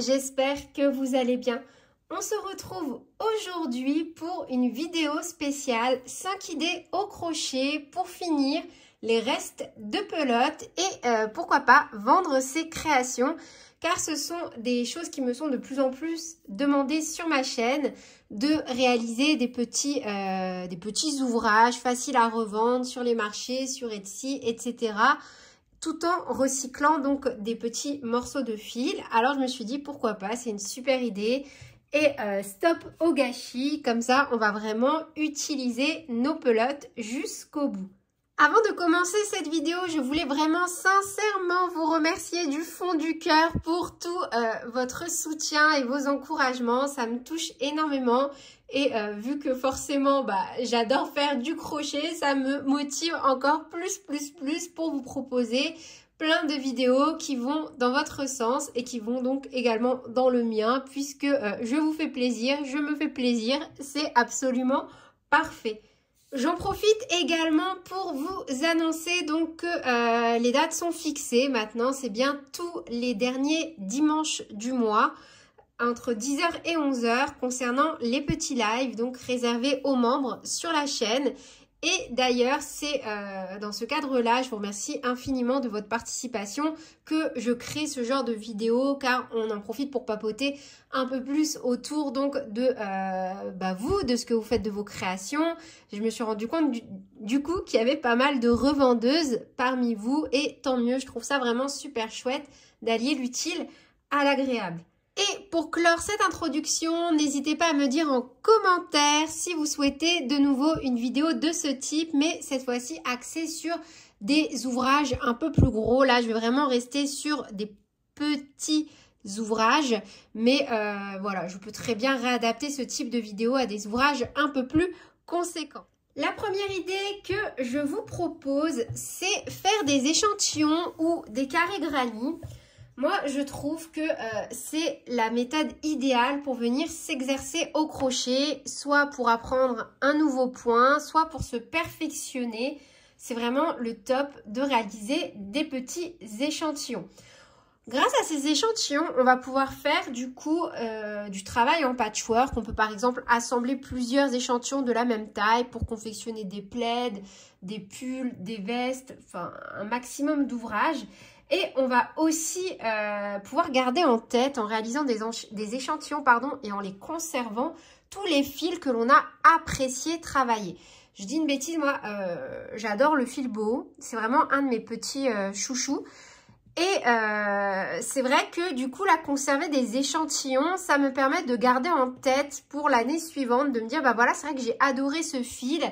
j'espère que vous allez bien. On se retrouve aujourd'hui pour une vidéo spéciale 5 idées au crochet pour finir les restes de pelote et pourquoi pas vendre ses créations, car ce sont des choses qui me sont de plus en plus demandées sur ma chaîne, de réaliser des petits ouvrages faciles à revendre sur les marchés, sur Etsy, etc., tout en recyclant donc des petits morceaux de fil. Alors je me suis dit pourquoi pas, c'est une super idée. Et stop au gâchis, comme ça on va vraiment utiliser nos pelotes jusqu'au bout. Avant de commencer cette vidéo, je voulais vraiment sincèrement vous remercier du fond du cœur pour tout votre soutien et vos encouragements. Ça me touche énormément et vu que forcément j'adore faire du crochet, ça me motive encore plus pour vous proposer plein de vidéos qui vont dans votre sens et qui vont donc également dans le mien, puisque je vous fais plaisir, je me fais plaisir, c'est absolument parfait. J'en profite également pour vous annoncer donc que les dates sont fixées maintenant, c'est bien tous les derniers dimanches du mois, entre 10h et 11h, concernant les petits lives, donc réservés aux membres sur la chaîne. Et d'ailleurs, c'est dans ce cadre-là, je vous remercie infiniment de votre participation que je crée ce genre de vidéos, car on en profite pour papoter un peu plus autour donc de vous, de ce que vous faites de vos créations. Je me suis rendu compte du coup qu'il y avait pas mal de revendeuses parmi vous, et tant mieux, je trouve ça vraiment super chouette d'allier l'utile à l'agréable. Et pour clore cette introduction, n'hésitez pas à me dire en commentaire si vous souhaitez de nouveau une vidéo de ce type, mais cette fois-ci axée sur des ouvrages un peu plus gros. Là, je vais vraiment rester sur des petits ouvrages, mais voilà, je peux très bien réadapter ce type de vidéo à des ouvrages un peu plus conséquents. La première idée que je vous propose, c'est faire des échantillons ou des carrés granit. Moi, je trouve que c'est la méthode idéale pour venir s'exercer au crochet, soit pour apprendre un nouveau point, soit pour se perfectionner. C'est vraiment le top de réaliser des petits échantillons. Grâce à ces échantillons, on va pouvoir faire du coup du travail en patchwork. On peut par exemple assembler plusieurs échantillons de la même taille pour confectionner des plaids, des pulls, des vestes, enfin un maximum d'ouvrages. Et on va aussi pouvoir garder en tête, en réalisant des échantillons et en les conservant, tous les fils que l'on a apprécié travailler. Je dis une bêtise, moi j'adore le fil boho, c'est vraiment un de mes petits chouchous. Et c'est vrai que du coup, là, conserver des échantillons, ça me permet de garder en tête pour l'année suivante, de me dire, bah voilà, c'est vrai que j'ai adoré ce fil.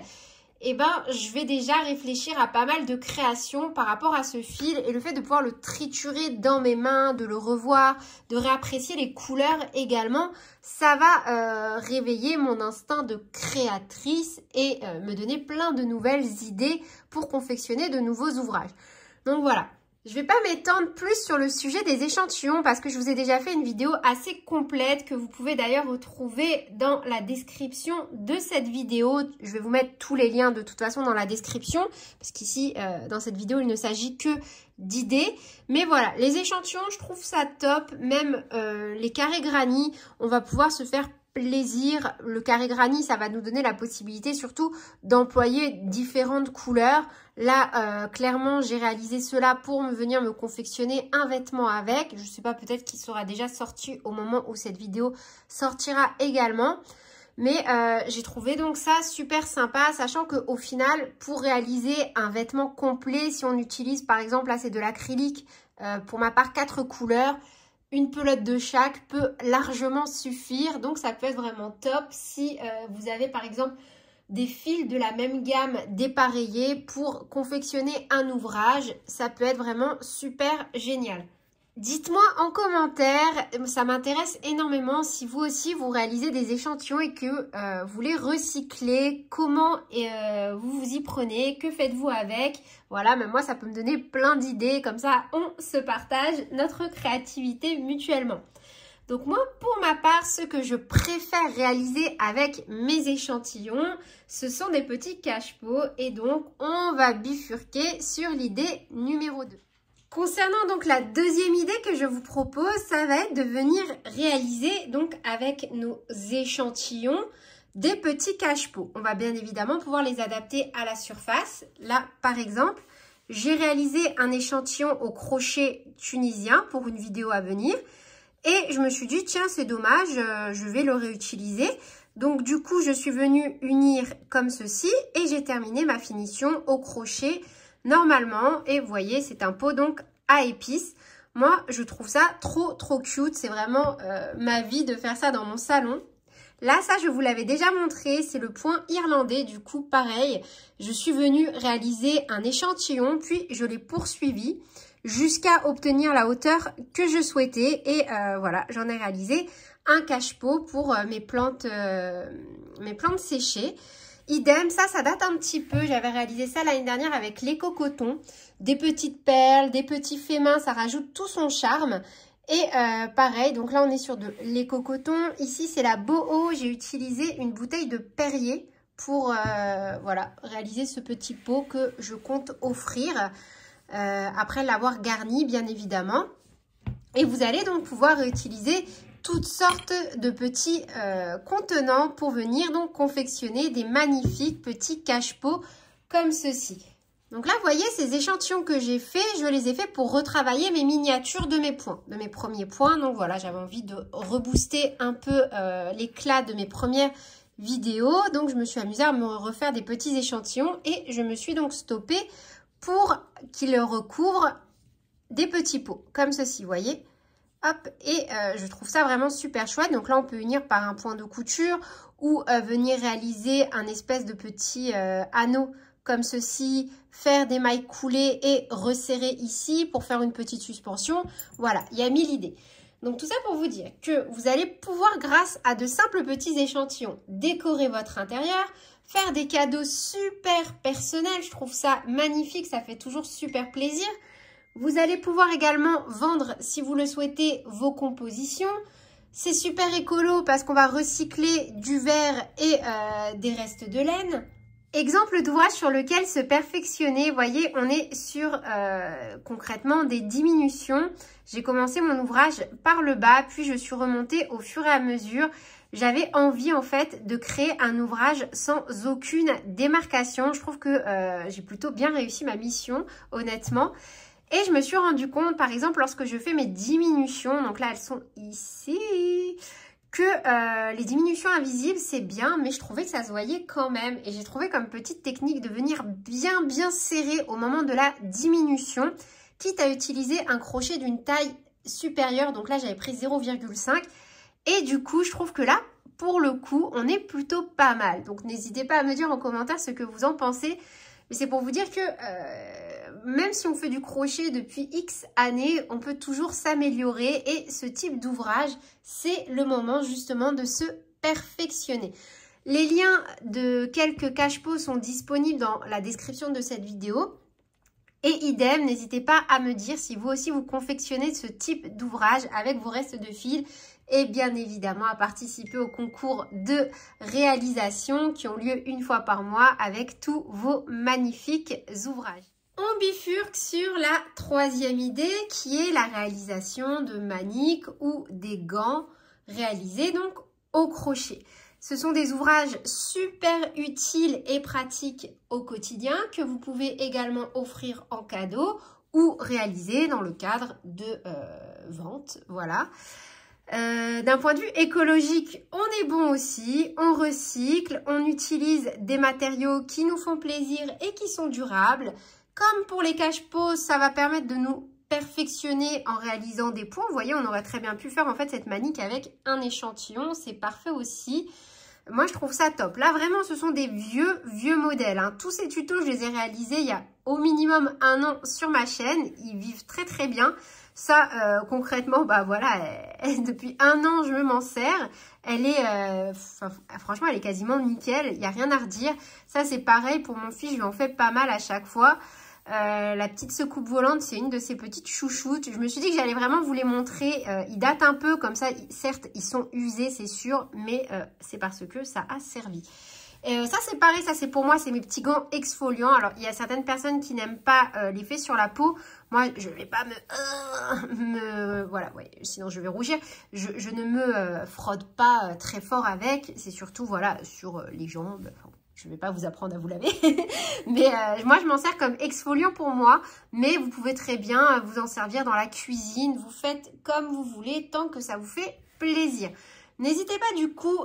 Eh ben, je vais déjà réfléchir à pas mal de créations par rapport à ce fil, et le fait de pouvoir le triturer dans mes mains, de le revoir, de réapprécier les couleurs également, ça va réveiller mon instinct de créatrice et me donner plein de nouvelles idées pour confectionner de nouveaux ouvrages. Donc voilà. Je ne vais pas m'étendre plus sur le sujet des échantillons parce que je vous ai déjà fait une vidéo assez complète que vous pouvez d'ailleurs retrouver dans la description de cette vidéo. Je vais vous mettre tous les liens de toute façon dans la description parce qu'ici, dans cette vidéo, il ne s'agit que d'idées. Mais voilà, les échantillons, je trouve ça top. Même les carrés granit, on va pouvoir se faire plaisir. Le carré granit, ça va nous donner la possibilité surtout d'employer différentes couleurs. Là, clairement, j'ai réalisé cela pour venir me confectionner un vêtement avec. Je ne sais pas, peut-être qu'il sera déjà sorti au moment où cette vidéo sortira également. Mais j'ai trouvé donc ça super sympa, sachant qu'au final, pour réaliser un vêtement complet, si on utilise par exemple, là c'est de l'acrylique, pour ma part 4 couleurs, une pelote de chaque peut largement suffire. Donc ça peut être vraiment top si vous avez par exemple des fils de la même gamme dépareillés pour confectionner un ouvrage. Ça peut être vraiment super génial. Dites-moi en commentaire, ça m'intéresse énormément si vous aussi vous réalisez des échantillons et que vous les recyclez, comment vous vous y prenez, que faites-vous avec. Voilà, même moi ça peut me donner plein d'idées, comme ça on se partage notre créativité mutuellement. Donc moi, pour ma part, ce que je préfère réaliser avec mes échantillons, ce sont des petits cache-pots, et donc on va bifurquer sur l'idée numéro 2. Concernant donc la deuxième idée que je vous propose, ça va être de venir réaliser donc avec nos échantillons des petits cache-pots. On va bien évidemment pouvoir les adapter à la surface. Là, par exemple, j'ai réalisé un échantillon au crochet tunisien pour une vidéo à venir et je me suis dit tiens, c'est dommage, je vais le réutiliser. Donc du coup, je suis venue unir comme ceci et j'ai terminé ma finition au crochet normalement. Et vous voyez, c'est un pot donc à épices. Moi, je trouve ça trop cute. C'est vraiment ma vie de faire ça dans mon salon. Là, ça, je vous l'avais déjà montré. C'est le point irlandais. Du coup, pareil, je suis venue réaliser un échantillon, puis je l'ai poursuivi jusqu'à obtenir la hauteur que je souhaitais. Et voilà, j'en ai réalisé un cache-pot pour mes plantes séchées. Idem, ça date un petit peu. J'avais réalisé ça l'année dernière avec l'éco-coton. Des petites perles, des petits faits mains, ça rajoute tout son charme. Et pareil, donc là, on est sur de l'éco-coton. Ici, c'est la boho. J'ai utilisé une bouteille de Perrier pour voilà, réaliser ce petit pot que je compte offrir après l'avoir garni, bien évidemment. Et vous allez donc pouvoir réutiliser toutes sortes de petits contenants pour venir donc confectionner des magnifiques petits cache-pots comme ceci. Donc là, vous voyez, ces échantillons que j'ai faits, je les ai faits pour retravailler mes miniatures de mes points, de mes premiers points. Donc voilà, j'avais envie de rebooster un peu l'éclat de mes premières vidéos. Donc je me suis amusée à me refaire des petits échantillons et je me suis donc stoppée pour qu'ils recouvrent des petits pots comme ceci, vous voyez. Hop, et je trouve ça vraiment super chouette. Donc là, on peut unir par un point de couture ou venir réaliser un espèce de petit anneau comme ceci, faire des mailles coulées et resserrer ici pour faire une petite suspension. Voilà, il y a mille idées. Donc tout ça pour vous dire que vous allez pouvoir, grâce à de simples petits échantillons, décorer votre intérieur, faire des cadeaux super personnels. Je trouve ça magnifique, ça fait toujours super plaisir. Vous allez pouvoir également vendre, si vous le souhaitez, vos compositions. C'est super écolo parce qu'on va recycler du verre et des restes de laine. Exemple d'ouvrage sur lequel se perfectionner. Vous voyez, on est sur concrètement des diminutions. J'ai commencé mon ouvrage par le bas, puis je suis remontée au fur et à mesure. J'avais envie en fait de créer un ouvrage sans aucune démarcation. Je trouve que j'ai plutôt bien réussi ma mission, honnêtement. Et je me suis rendu compte, par exemple, lorsque je fais mes diminutions, donc là, elles sont ici, que les diminutions invisibles, c'est bien, mais je trouvais que ça se voyait quand même. Et j'ai trouvé comme petite technique de venir bien serrer au moment de la diminution, quitte à utiliser un crochet d'une taille supérieure. Donc là, j'avais pris 0,5. Et du coup, je trouve que là, pour le coup, on est plutôt pas mal. Donc, n'hésitez pas à me dire en commentaire ce que vous en pensez. Mais c'est pour vous dire que même si on fait du crochet depuis X années, on peut toujours s'améliorer et ce type d'ouvrage, c'est le moment justement de se perfectionner. Les liens de quelques cache-pots sont disponibles dans la description de cette vidéo. Et idem, n'hésitez pas à me dire si vous aussi vous confectionnez ce type d'ouvrage avec vos restes de fil. Et bien évidemment à participer aux concours de réalisation qui ont lieu une fois par mois avec tous vos magnifiques ouvrages. On bifurque sur la troisième idée qui est la réalisation de maniques ou des gants réalisés donc au crochet. Ce sont des ouvrages super utiles et pratiques au quotidien que vous pouvez également offrir en cadeau ou réaliser dans le cadre de vente, voilà. D'un point de vue écologique, on est bon aussi, on recycle, on utilise des matériaux qui nous font plaisir et qui sont durables. Comme pour les cache-pots, ça va permettre de nous perfectionner en réalisant des points. Vous voyez, on aurait très bien pu faire en fait cette manique avec un échantillon, c'est parfait aussi. Moi, je trouve ça top. Là, vraiment, ce sont des vieux modèles, hein. Tous ces tutos, je les ai réalisés il y a au minimum un an sur ma chaîne. Ils vivent très bien. Ça, concrètement, bah voilà, depuis un an, je m'en sers. Elle est, franchement, elle est quasiment nickel. Il n'y a rien à redire. Ça, c'est pareil pour mon fils. Je lui en fais pas mal à chaque fois. La petite secoupe volante, c'est une de ces petites chouchoutes. Je me suis dit que j'allais vraiment vous les montrer. Ils datent un peu, comme ça, certes, ils sont usés, c'est sûr, mais c'est parce que ça a servi. Ça, c'est pareil, ça, c'est pour moi, c'est mes petits gants exfoliants. Alors, il y a certaines personnes qui n'aiment pas l'effet sur la peau. Moi, je ne vais pas me voilà, ouais, sinon je vais rougir. Je ne me frotte pas très fort avec. C'est surtout, voilà, sur les jambes. Enfin, je ne vais pas vous apprendre à vous laver. Mais moi, je m'en sers comme exfoliant pour moi. Mais vous pouvez très bien vous en servir dans la cuisine. Vous faites comme vous voulez, tant que ça vous fait plaisir. N'hésitez pas du coup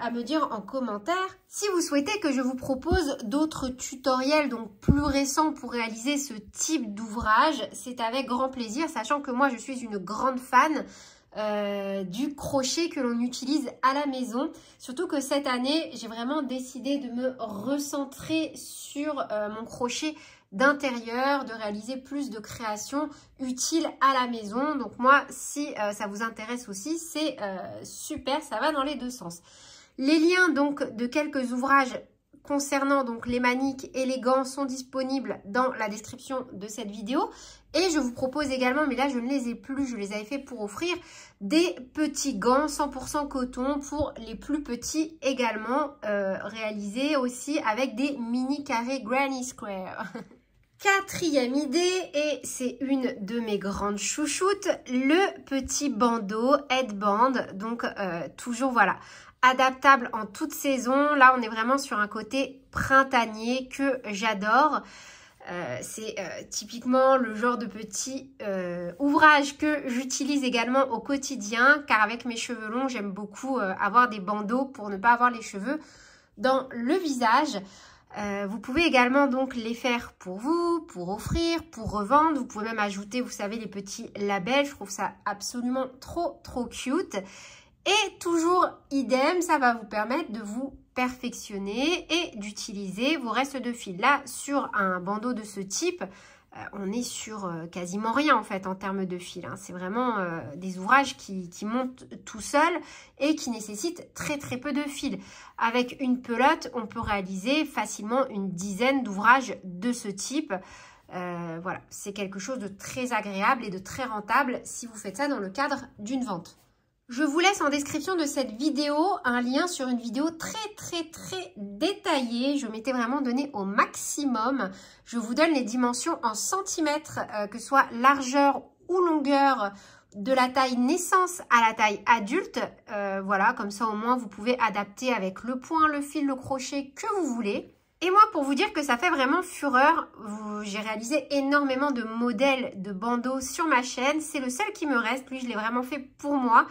à me dire en commentaire si vous souhaitez que je vous propose d'autres tutoriels donc plus récents pour réaliser ce type d'ouvrage. C'est avec grand plaisir, sachant que moi je suis une grande fan du crochet que l'on utilise à la maison. Surtout que cette année, j'ai vraiment décidé de me recentrer sur mon crochet d'intérieur, de réaliser plus de créations utiles à la maison. Donc moi, si ça vous intéresse aussi, c'est super, ça va dans les deux sens. Les liens donc de quelques ouvrages concernant donc les maniques et les gants sont disponibles dans la description de cette vidéo. Et je vous propose également, mais là je ne les ai plus, je les avais fait pour offrir, des petits gants 100% coton pour les plus petits également, réalisés aussi avec des mini carrés granny square. Quatrième idée, et c'est une de mes grandes chouchoutes, le petit bandeau headband, donc toujours voilà, adaptable en toute saison. Là on est vraiment sur un côté printanier que j'adore. C'est typiquement le genre de petit ouvrage que j'utilise également au quotidien, car avec mes cheveux longs, j'aime beaucoup avoir des bandeaux pour ne pas avoir les cheveux dans le visage. Vous pouvez également donc les faire pour vous, pour offrir, pour revendre. Vous pouvez même ajouter, vous savez, les petits labels. Je trouve ça absolument trop cute. Et toujours idem, ça va vous permettre de vous perfectionner et d'utiliser vos restes de fil. Là, sur un bandeau de ce type, on est sur quasiment rien en fait en termes de fil, hein. C'est vraiment des ouvrages qui montent tout seuls et qui nécessitent très peu de fil. Avec une pelote, on peut réaliser facilement une dizaine d'ouvrages de ce type. Voilà, c'est quelque chose de très agréable et de très rentable si vous faites ça dans le cadre d'une vente. Je vous laisse en description de cette vidéo un lien sur une vidéo très détaillée. Je m'étais vraiment donnée au maximum. Je vous donne les dimensions en centimètres, que ce soit largeur ou longueur, de la taille naissance à la taille adulte. Voilà, comme ça au moins vous pouvez adapter avec le point, le fil, le crochet que vous voulez. Et moi, pour vous dire que ça fait vraiment fureur, j'ai réalisé énormément de modèles de bandeaux sur ma chaîne. C'est le seul qui me reste, lui je l'ai vraiment fait pour moi.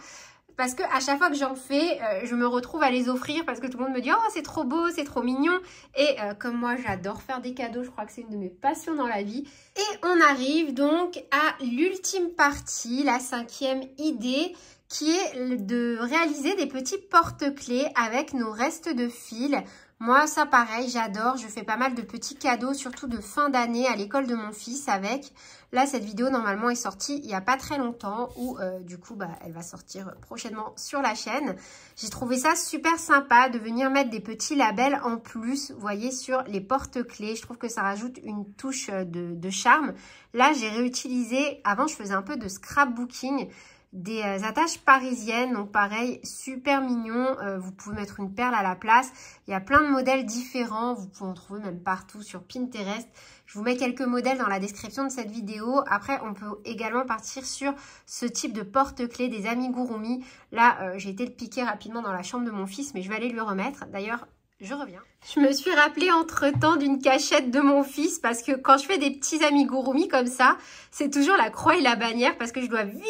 Parce que à chaque fois que j'en fais, je me retrouve à les offrir parce que tout le monde me dit « Oh, c'est trop beau, c'est trop mignon !» Et comme moi, j'adore faire des cadeaux, je crois que c'est une de mes passions dans la vie. Et on arrive donc à l'ultime partie, la cinquième idée, qui est de réaliser des petits porte-clés avec nos restes de fil. Moi, ça pareil, j'adore. Je fais pas mal de petits cadeaux, surtout de fin d'année à l'école de mon fils avec. Là, cette vidéo, normalement, est sortie il n'y a pas très longtemps ou du coup, elle va sortir prochainement sur la chaîne. J'ai trouvé ça super sympa de venir mettre des petits labels en plus, vous voyez, sur les porte-clés. Je trouve que ça rajoute une touche de charme. Là, j'ai réutilisé, avant, je faisais un peu de scrapbooking, des attaches parisiennes, donc pareil, super mignon. Vous pouvez mettre une perle à la place. Il y a plein de modèles différents. Vous pouvez en trouver même partout sur Pinterest. Je vous mets quelques modèles dans la description de cette vidéo. Après, on peut également partir sur ce type de porte-clés des amigurumi. Là, j'ai été le piquer rapidement dans la chambre de mon fils, mais je vais aller lui remettre. D'ailleurs, je reviens. Je me suis rappelée entre-temps d'une cachette de mon fils parce que quand je fais des petits amigurumi comme ça, c'est toujours la croix et la bannière parce que je dois vite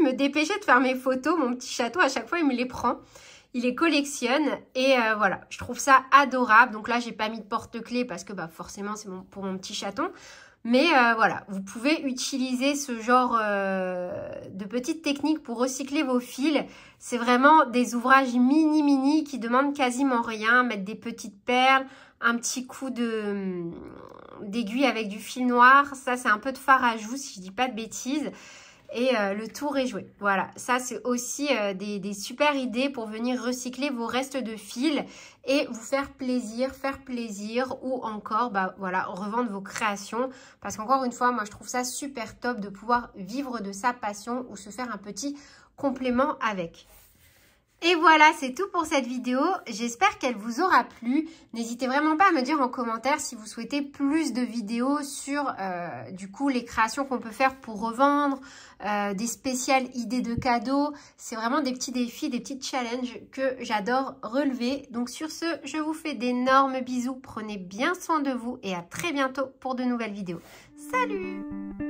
me dépêcher de faire mes photos. Mon petit chaton, à chaque fois, il me les prend. Il les collectionne et voilà, je trouve ça adorable. Donc là, j'ai pas mis de porte-clés parce que forcément, c'est pour mon petit chaton. Mais voilà, vous pouvez utiliser ce genre de petites techniques pour recycler vos fils. C'est vraiment des ouvrages mini qui demandent quasiment rien. Mettre des petites perles, un petit coup d'aiguille avec du fil noir. Ça, c'est un peu de fard à joues si je dis pas de bêtises. Et le tour est joué. Voilà, ça c'est aussi des super idées pour venir recycler vos restes de fil et vous faire plaisir ou encore voilà, revendre vos créations. Parce qu'encore une fois, moi je trouve ça super top de pouvoir vivre de sa passion ou se faire un petit complément avec. Et voilà, c'est tout pour cette vidéo. J'espère qu'elle vous aura plu. N'hésitez vraiment pas à me dire en commentaire si vous souhaitez plus de vidéos sur du coup les créations qu'on peut faire pour revendre, des spéciales idées de cadeaux. C'est vraiment des petits défis, des petits challenges que j'adore relever. Donc sur ce, je vous fais d'énormes bisous. Prenez bien soin de vous et à très bientôt pour de nouvelles vidéos. Salut!